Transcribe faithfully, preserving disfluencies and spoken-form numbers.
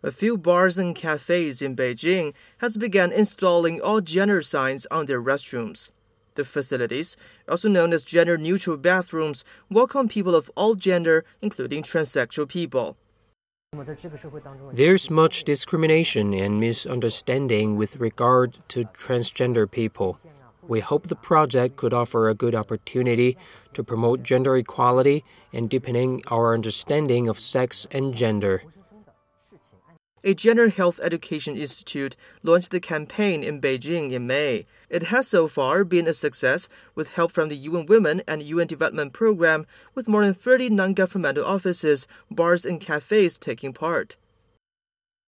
A few bars and cafes in Beijing has begun installing all gender signs on their restrooms. The facilities, also known as gender-neutral bathrooms, welcome people of all gender, including transsexual people. There's much discrimination and misunderstanding with regard to transgender people. We hope the project could offer a good opportunity to promote gender equality and deepening our understanding of sex and gender. A Gender Health Education Institute launched the campaign in Beijing in May. It has so far been a success with help from the U N Women and U N Development Program, with more than thirty non-governmental offices, bars and cafes taking part.